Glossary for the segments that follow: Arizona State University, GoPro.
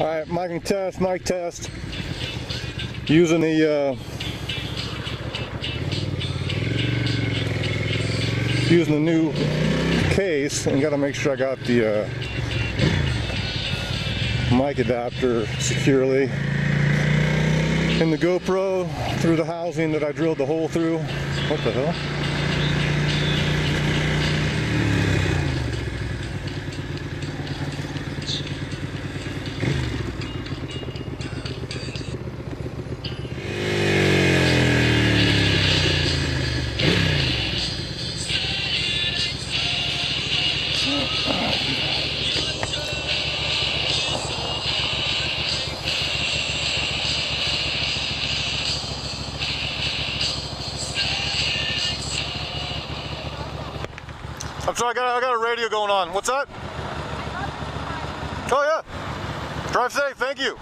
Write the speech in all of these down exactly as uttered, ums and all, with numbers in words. All right, mic and test, mic test. Using the uh, using the new case, and got to make sure I got the uh, mic adapter securely in the GoPro through the housing that I drilled the hole through. What the hell? I'm sorry, I got, I got a radio going on. What's that? Oh yeah. Drive safe, thank you.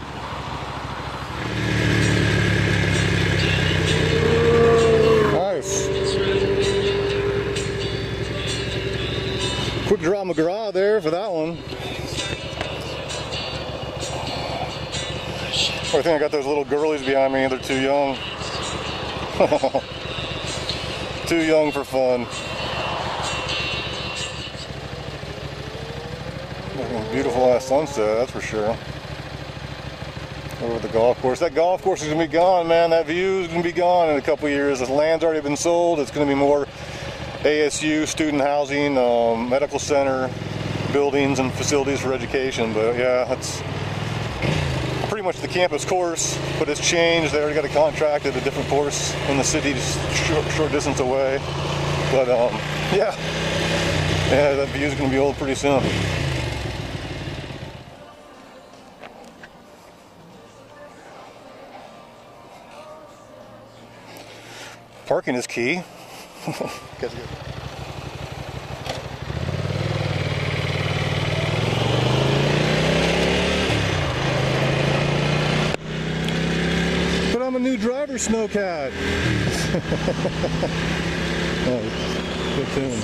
Nice. Quick draw McGraw there for that one. Oh, I think I got those little girlies behind me. They're too young. Too young for fun. Beautiful ass sunset, that's for sure. Over the golf course. That golf course is gonna be gone, man. That view is gonna be gone in a couple of years. This land's already been sold. It's gonna be more A S U, student housing, um, medical center, buildings and facilities for education. But yeah, that's pretty much the campus course, but it's changed. They already got a contract at a different course in the city, just short, short distance away. But um, yeah, yeah, that view's gonna be old pretty soon. Parking is key. But I'm a new driver, Snowcat. Nice. Good tune.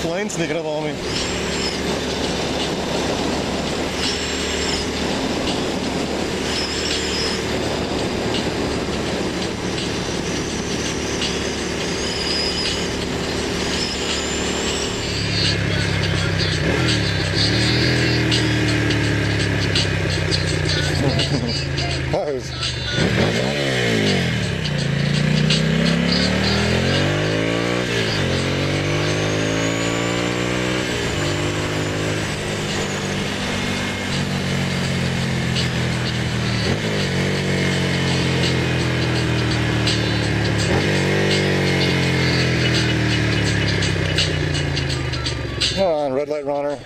Flame sneaking up on me. Red light runner.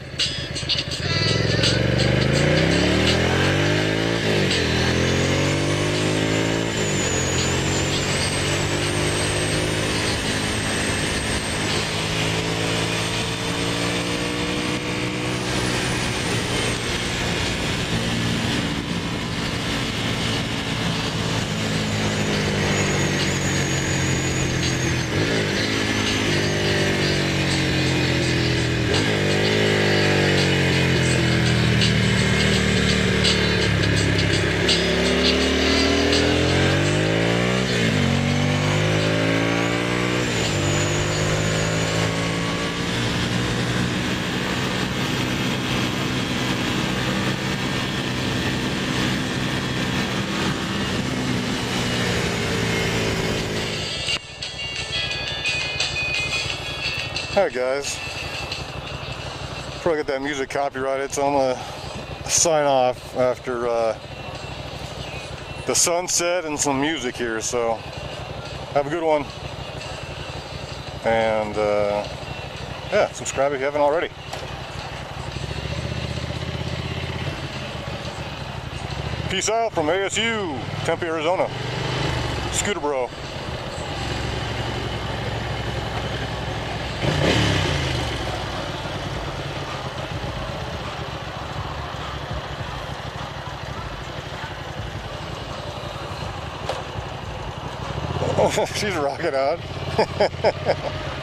Alright guys, probably got that music copyrighted, so I'm gonna sign off after uh, the sunset and some music here. So have a good one, and uh, yeah, subscribe if you haven't already. Peace out from A S U, Tempe, Arizona. Scooter Bro. She's rocking out.